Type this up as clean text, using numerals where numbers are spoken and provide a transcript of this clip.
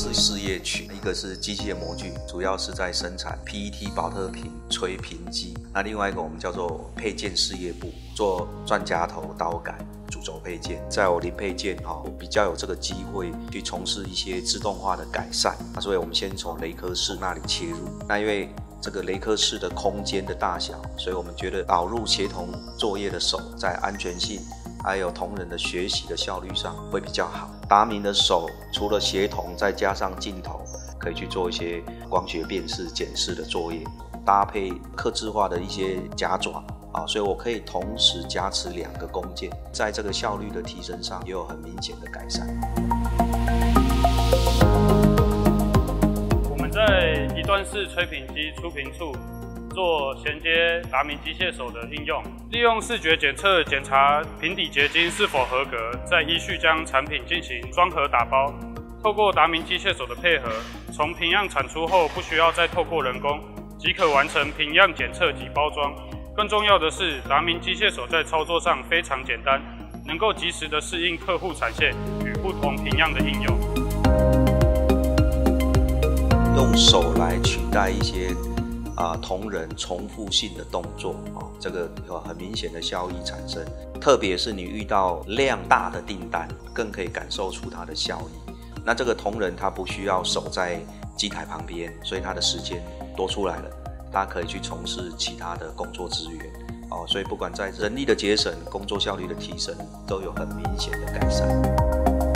司事业群，一个是机械模具，主要是在生产 PET 保特瓶、吹瓶机；那另外一个我们叫做配件事业部，做钻夹头、刀杆、主轴配件。在我零配件我比较有这个机会去从事一些自动化的改善，所以我们先从雷科士那里切入。那因为这个雷科士的空间的大小，所以我们觉得导入协同作业的手，在安全性还有同仁的学习的效率上会比较好。达明的手除了协同，再加上镜头，可以去做一些光学辨识、检视的作业，搭配客制化的一些夹爪啊，所以我可以同时加持两个工件，在这个效率的提升上也有很明显的改善。我们在一段式吹瓶机出瓶处做衔接达明机械手的应用，利用视觉检测检查瓶底结晶是否合格，再依序将产品进行装盒打包。透过达明机械手的配合，从瓶样产出后不需要再透过人工，即可完成瓶样检测及包装。更重要的是，达明机械手在操作上非常简单，能够及时的适应客户产线与不同瓶样的应用。用手来取代一些同仁重复性的动作这个有很明显的效益产生，特别是你遇到量大的订单，更可以感受出它的效益。那这个同仁他不需要守在机台旁边，所以他的时间多出来了，他可以去从事其他的工作资源所以不管在人力的节省、工作效率的提升，都有很明显的改善。